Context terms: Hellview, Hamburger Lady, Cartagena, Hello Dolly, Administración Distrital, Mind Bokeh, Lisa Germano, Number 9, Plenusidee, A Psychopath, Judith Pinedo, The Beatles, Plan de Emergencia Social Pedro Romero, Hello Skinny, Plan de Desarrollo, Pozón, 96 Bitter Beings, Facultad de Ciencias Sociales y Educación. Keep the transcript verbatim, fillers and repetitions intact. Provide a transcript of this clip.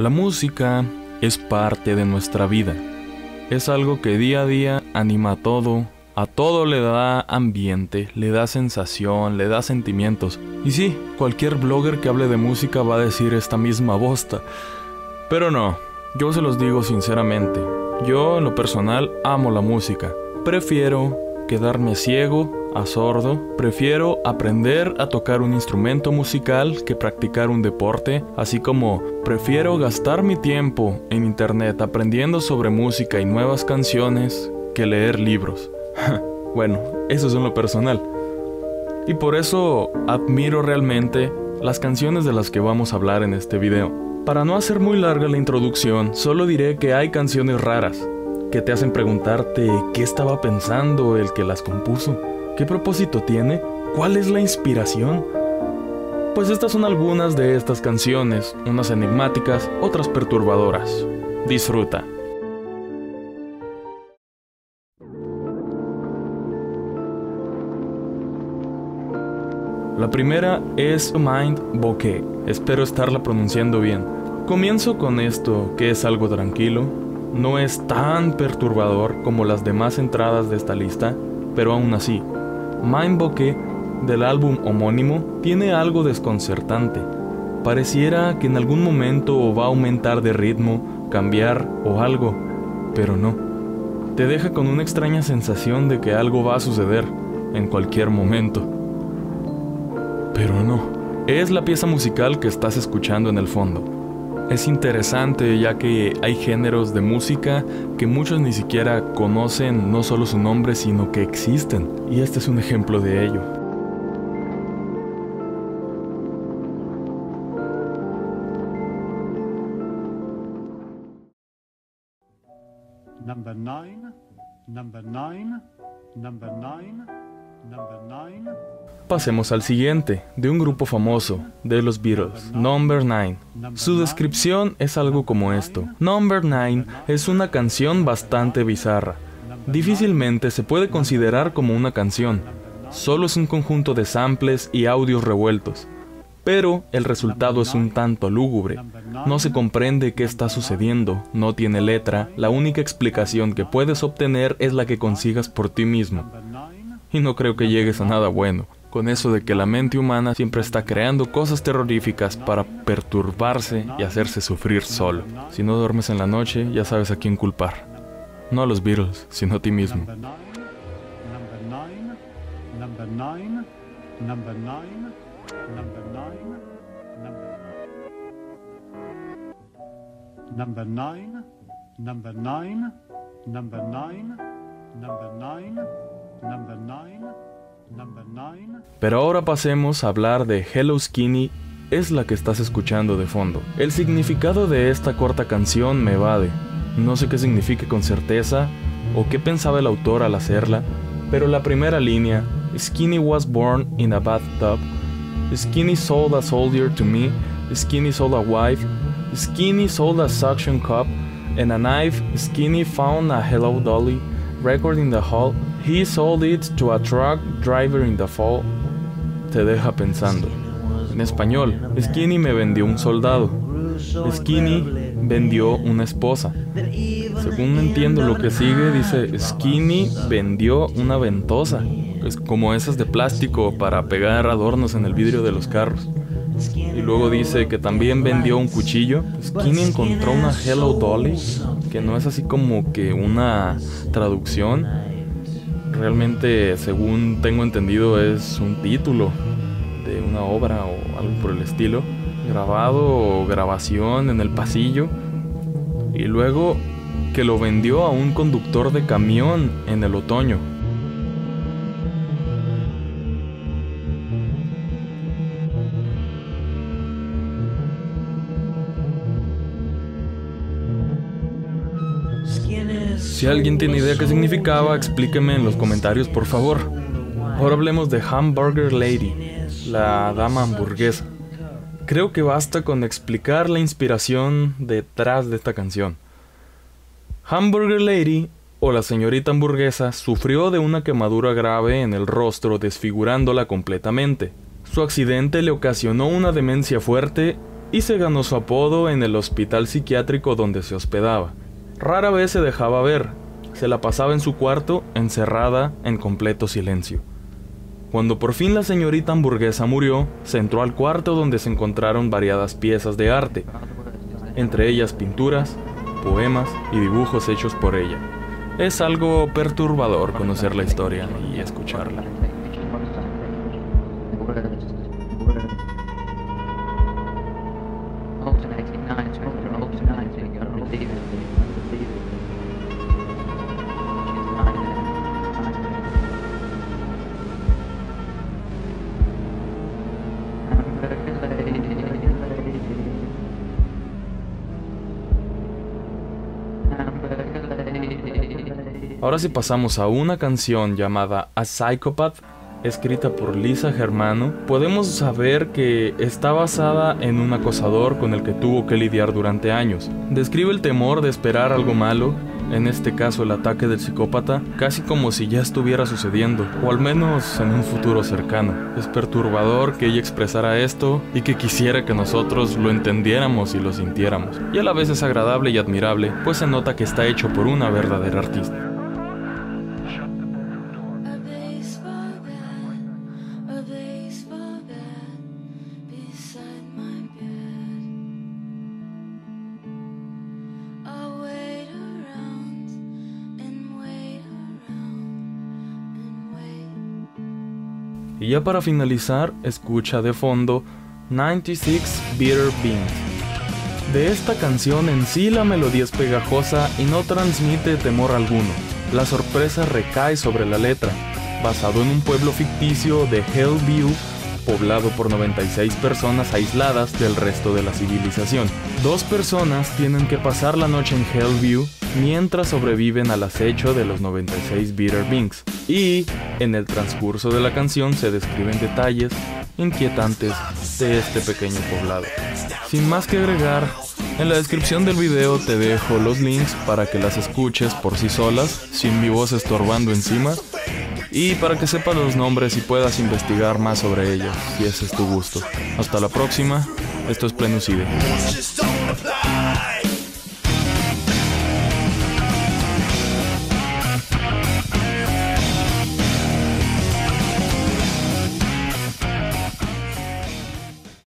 La música es parte de nuestra vida. Es algo que día a día anima a todo, a todo le da ambiente, le da sensación, le da sentimientos. Y sí, cualquier blogger que hable de música va a decir esta misma bosta. Pero no, yo se los digo sinceramente. Yo, en lo personal, amo la música. Prefiero quedarme ciego a sordo. Prefiero aprender a tocar un instrumento musical que practicar un deporte. Así como prefiero gastar mi tiempo en internet aprendiendo sobre música y nuevas canciones que leer libros. Bueno, eso es en lo personal. Y por eso admiro realmente las canciones de las que vamos a hablar en este video. Para no hacer muy larga la introducción, solo diré que hay canciones raras, que te hacen preguntarte qué estaba pensando el que las compuso, qué propósito tiene, cuál es la inspiración. Pues estas son algunas de estas canciones, unas enigmáticas, otras perturbadoras. Disfruta. La primera es Mind Bokeh, espero estarla pronunciando bien. Comienzo con esto, que es algo tranquilo, no es tan perturbador como las demás entradas de esta lista, pero aún así, Mind Bokeh, del álbum homónimo, tiene algo desconcertante. Pareciera que en algún momento va a aumentar de ritmo, cambiar o algo, pero no. Te deja con una extraña sensación de que algo va a suceder en cualquier momento. Pero no, es la pieza musical que estás escuchando en el fondo. Es interesante ya que hay géneros de música que muchos ni siquiera conocen, no solo su nombre, sino que existen. Y este es un ejemplo de ello. Number nine, number nine, number nine, number nine. Pasemos al siguiente, de un grupo famoso, de los Beatles, Number nine. Su descripción es algo como esto. Number nine es una canción bastante bizarra. Difícilmente se puede considerar como una canción. Solo es un conjunto de samples y audios revueltos. Pero el resultado es un tanto lúgubre. No se comprende qué está sucediendo, no tiene letra. La única explicación que puedes obtener es la que consigas por ti mismo. Y no creo que llegues a nada bueno. Con eso de que la mente humana siempre está creando cosas terroríficas para perturbarse y hacerse sufrir solo. Si no duermes en la noche, ya sabes a quién culpar. No a los Beatles, sino a ti mismo. Pero ahora pasemos a hablar de Hello Skinny, es la que estás escuchando de fondo. El significado de esta corta canción me evade. No sé qué significa con certeza o qué pensaba el autor al hacerla, pero la primera línea, Skinny was born in a bathtub, Skinny sold a soldier to me, Skinny sold a wife, Skinny sold a suction cup and a knife, Skinny found a Hello Dolly record in the hall. He sold it to a truck driver in the fall. Te deja pensando. En español, Skinny me vendió un soldado. Skinny vendió una esposa. Según entiendo lo que sigue, dice Skinny vendió una ventosa. Es como esas de plástico para pegar adornos en el vidrio de los carros. Y luego dice que también vendió un cuchillo. Skinny encontró una Hello Dolly, que no es así como que una traducción. Realmente, según tengo entendido, es un título de una obra o algo por el estilo, grabado o grabación en el pasillo, y luego que lo vendió a un conductor de camión en el otoño. Si alguien tiene idea qué significaba, explíqueme en los comentarios, por favor. Ahora hablemos de Hamburger Lady, la dama hamburguesa. Creo que basta con explicar la inspiración detrás de esta canción. Hamburger Lady, o la señorita hamburguesa, sufrió de una quemadura grave en el rostro, desfigurándola completamente. Su accidente le ocasionó una demencia fuerte y se ganó su apodo en el hospital psiquiátrico donde se hospedaba. Rara vez se dejaba ver, se la pasaba en su cuarto, encerrada, en completo silencio. Cuando por fin la señorita hamburguesa murió, se entró al cuarto donde se encontraron variadas piezas de arte, entre ellas pinturas, poemas y dibujos hechos por ella. Es algo perturbador conocer la historia y escucharla. Ahora sí pasamos a una canción llamada A Psychopath, escrita por Lisa Germano. Podemos saber que está basada en un acosador con el que tuvo que lidiar durante años. Describe el temor de esperar algo malo, en este caso el ataque del psicópata, casi como si ya estuviera sucediendo, o al menos en un futuro cercano. Es perturbador que ella expresara esto y que quisiera que nosotros lo entendiéramos y lo sintiéramos. Y a la vez es agradable y admirable, pues se nota que está hecho por una verdadera artista. Y ya para finalizar, escucha de fondo noventa y seis Bitter Beings. De esta canción en sí la melodía es pegajosa y no transmite temor alguno. La sorpresa recae sobre la letra, basado en un pueblo ficticio de Hellview, poblado por noventa y seis personas aisladas del resto de la civilización. Dos personas tienen que pasar la noche en Hellview mientras sobreviven al acecho de los noventa y seis Bitter Beings. Y en el transcurso de la canción se describen detalles inquietantes de este pequeño poblado. Sin más que agregar, en la descripción del video te dejo los links para que las escuches por sí solas, sin mi voz estorbando encima, y para que sepas los nombres y puedas investigar más sobre ellas, si ese es tu gusto. Hasta la próxima, esto es Plenusidee.